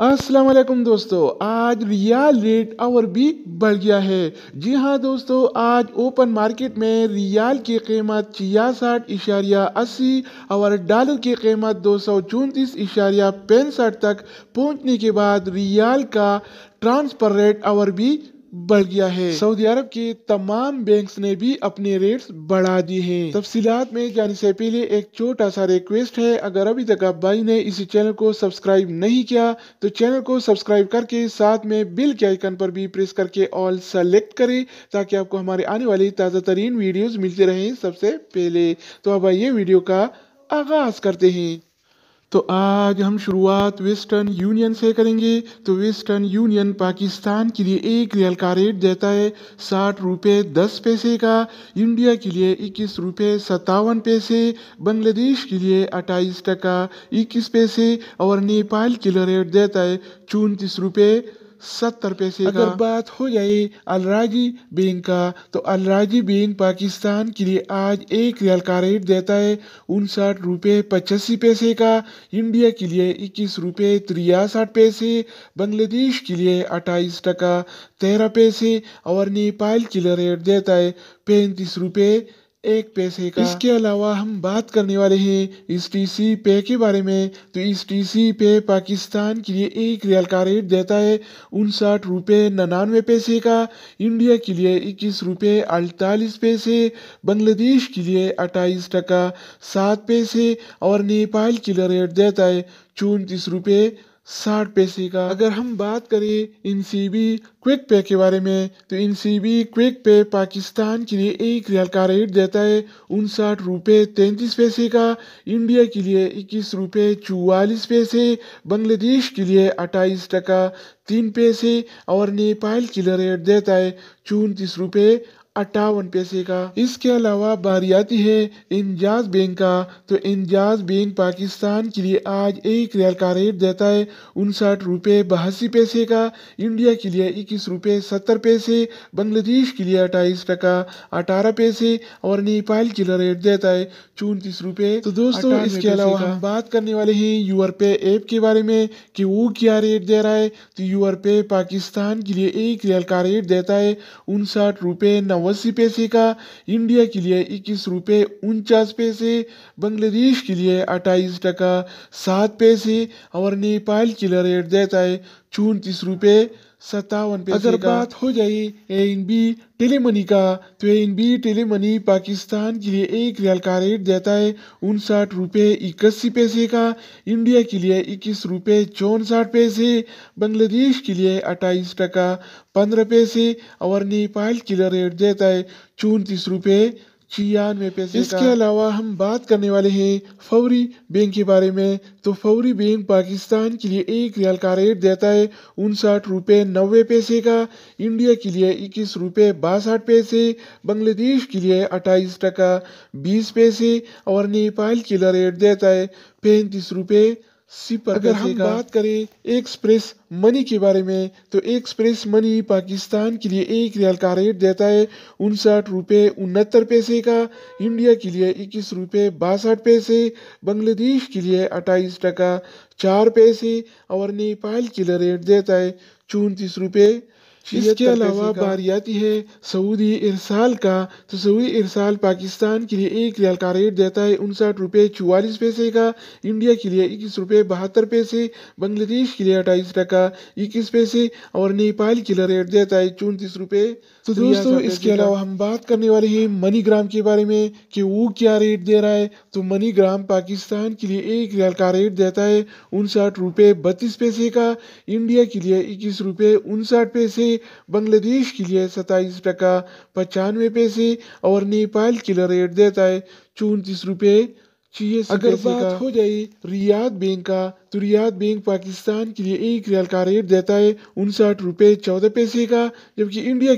अस्सलाम वालेकुम दोस्तों, आज रियाल रेट और भी बढ़ गया है। जी हाँ दोस्तों, आज ओपन मार्केट में रियाल की कीमत 66.80 और डॉलर की कीमत 234.65 तक पहुंचने के बाद रियाल का ट्रांसफर रेट और भी बढ़ गया है। सऊदी अरब के तमाम बैंक्स ने भी अपने रेट्स बढ़ा दिए हैं। तफसीलात में जाने से पहले एक छोटा सा रिक्वेस्ट है, अगर अभी तक आप भाई ने इसी चैनल को सब्सक्राइब नहीं किया तो चैनल को सब्सक्राइब करके साथ में बेल के आइकन पर भी प्रेस करके ऑल सेलेक्ट करें ताकि आपको हमारे आने वाली ताज़ा तरीन वीडियोज मिलते रहें सबसे पहले। तो अब आइए वीडियो का आगाज करते हैं। तो आज हम शुरुआत वेस्टर्न यूनियन से करेंगे। तो वेस्टर्न यूनियन पाकिस्तान के लिए 1 रियाल का रेट देता है 60 रुपये 10 पैसे का, इंडिया के लिए 21 रुपये 57 पैसे, बांग्लादेश के लिए 28 टका 21 पैसे और नेपाल के लिए रेट देता है 34 रुपये 70 पैसे। अगर बात हो जाए अल राजी बैंक का, तो अल राजी बैंक पाकिस्तान के लिए आज 1 रियाल का रेट देता है 59 रुपये 85 पैसे का, इंडिया के लिए 21 रुपये 63 पैसे, बांग्लादेश के लिए 28 टका 13 पैसे और नेपाल के लिए रेट देता है 35 रुपये 1 पैसे का। इसके अलावा हम बात करने वाले हैं STC पे के बारे में। तो STC पे पाकिस्तान के लिए 1 रियाल का रेट देता है 59 रुपये 99 पैसे का, इंडिया के लिए 21 रुपये 48 पैसे, बांग्लादेश के लिए 28 टका 7 पैसे और नेपाल के लिए रेट देता है 34 रुपये 60 पैसे का। अगर हम बात करें NCB क्विक पे के बारे में, तो NCB क्विक पे पाकिस्तान के लिए 1 रियाल का रेट देता है 59 रुपये 33 पैसे का, इंडिया के लिए 21 रुपये 44 पैसे, बांग्लादेश के लिए 28 टका 3 पैसे और नेपाल के लिए रेट देता है 34 रुपये 58 पैसे का। इसके अलावा बारी आती है एंजाज बैंक का। तो एंजाज बैंक पाकिस्तान के लिए आज 1 रियाल का रेट देता है 59 रुपये 82 पैसे का, इंडिया के लिए 21 रुपये 70 पैसे, बांग्लादेश के लिए 28 टका 18 पैसे और नेपाल के लिए रेट देता है 34 रुपये। तो दोस्तों इसके अलावा हम बात करने वाले हैं योर पे ऐप के बारे में कि वो क्या रेट दे रहा है। तो योर पे पाकिस्तान के लिए 1 रियाल का रेट देता है 59 रुपये 89 पैसे का, इंडिया के लिए 21 रुपये 49 पैसे, बांग्लादेश के लिए 28 टका 7 पैसे और नेपाल के लिए रेट देता है 34 रुपये 57 पैसे। अगर बात हो जाए ANB टेलीमनी का, तो ANB टेलीमनी पाकिस्तान के लिए 1 रियाल का रेट देता है 59 रुपये 81 पैसे का, इंडिया के लिए 21 रुपये 64 पैसे, बांग्लादेश के लिए 28 टका 15 पैसे और नेपाल के लिए रेट देता है 34 रुपये 96 पैसे। इसके अलावा हम बात करने वाले हैं फौरी बैंक के बारे में। तो फौरी बैंक पाकिस्तान के लिए 1 रियाल का रेट देता है 59 रुपये 90 पैसे का, इंडिया के लिए 21 रुपये 62 पैसे, बांग्लादेश के लिए 28 टका 20 पैसे और नेपाल के लिए रेट देता है 35 रुपये 80 पैसे। अगर हम बात करें एक्सप्रेस मनी के बारे में, तो एक्सप्रेस मनी पाकिस्तान के लिए 1 रियाल का रेट देता है 59 रुपये 69 पैसे का, इंडिया के लिए 21 रुपये 62 पैसे, बांग्लादेश के लिए 28 टका 4 पैसे और नेपाल के लिए रेट देता है 34 रुपये। इसके अलावा बारी आती है सऊदी इरसाल का। तो सऊदी इरसाल पाकिस्तान के लिए 1 रियाल का रेट देता है 59 रुपये 44 पैसे का, इंडिया के लिए 21 रुपये 72 पैसे, बांग्लादेश के लिए 28 टका 21 पैसे और नेपाल के लिए रेट देता है 34 रुपये। तो दोस्तों इसके अलावा हम बात करने वाले हैं MoneyGram के बारे में कि वो क्या रेट दे रहा है। तो MoneyGram पाकिस्तान के लिए 1 रियाल का रेट देता है 59 रुपये 32 पैसे का, इंडिया के लिए 21 रुपये 59 पैसे, बांग्लादेश के लिए 27 टका 95 पैसे और नेपाल के लिए रेट देता है 34 रुपये 86। अगर बात हो जाए रियाद बैंक का, तो रियाद बैंक पाकिस्तान के लिए 1 रियाल का रेट देता है 59 रुपये 14 पैसे का, जबकि इंडिया